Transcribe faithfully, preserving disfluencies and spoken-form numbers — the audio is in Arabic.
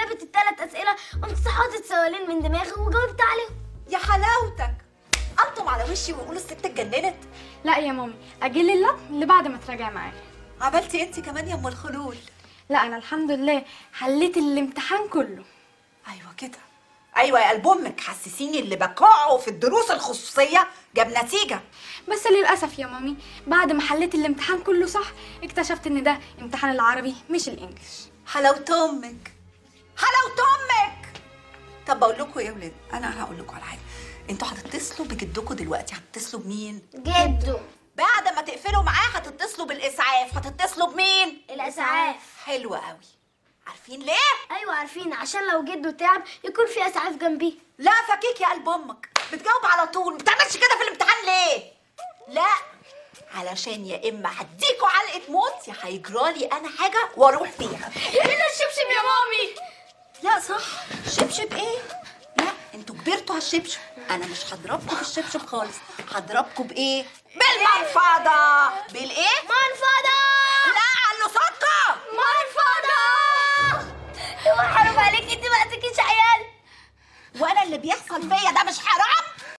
جابت الثلاث اسئله قمت سحاطت سؤالين من دماغي وجاوبت عليهم. يا حلاوتك، قمتم على وشي وقولوا الست اتجننت. لا يا مامي، اجل اللم لبعد ما تراجع معايا. عملتي انت كمان يا ام الخلول؟ لا انا الحمد لله حليت الامتحان كله. ايوه كده، ايوه يا قلب امك، حسسيني اللي بقعه في الدروس الخصوصيه جاب نتيجه. بس للاسف يا مامي بعد ما حليت الامتحان كله صح اكتشفت ان ده امتحان العربي مش الانجليش. حلاوه امك، حلاوه امك. طب بقول لكم ايه يا ولاد، انا هقول لكم على حاجه. انتوا هتتصلوا بجدكم دلوقتي. هتتصلوا بمين؟ جدو. بعد ما تقفلوا معاه هتتصلوا بالاسعاف. هتتصلوا بمين؟ الاسعاف. حلو قوي. عارفين ليه؟ ايوه عارفين، عشان لو جده تعب يكون في اسعاف جنبيه. لا فكيك يا قلب امك، بتجاوب على طول، ما بتعملش كده في الامتحان ليه؟ لا علشان يا اما هديكوا علقه موت يا هيجرالي انا حاجه واروح فيها. ايه الشبشب يا مامي؟ لا صح، شبشب ايه؟ لا انتوا كبرتوا على الشبشب، انا مش هضربكم بالشبشب خالص، هضربكم بايه؟ بالمنفضه. بالايه؟ منفضه.